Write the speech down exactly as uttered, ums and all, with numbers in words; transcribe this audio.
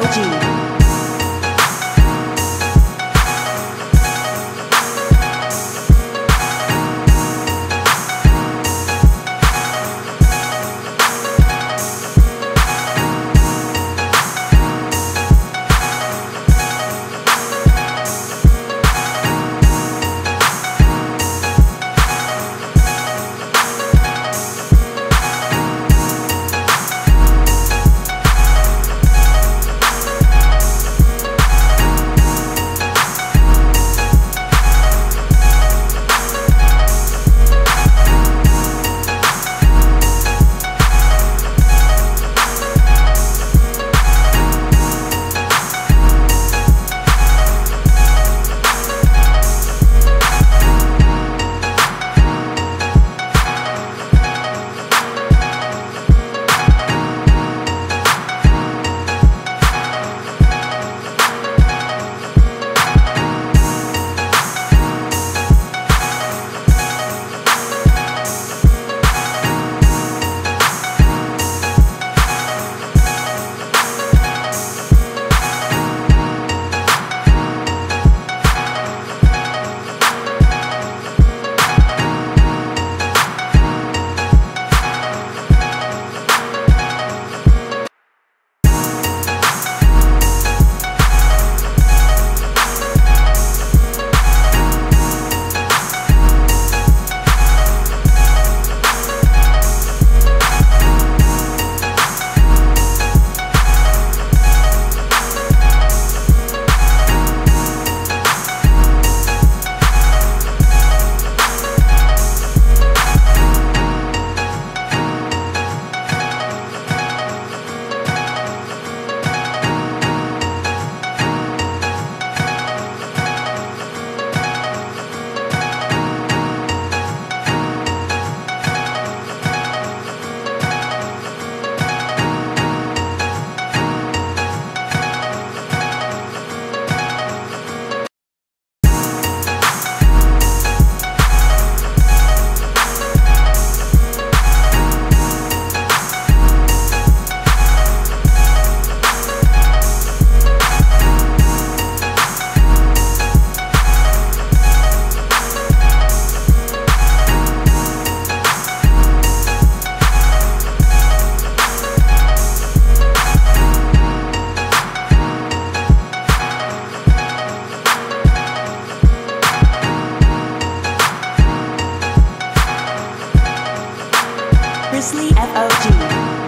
F O G. Grizzly F O G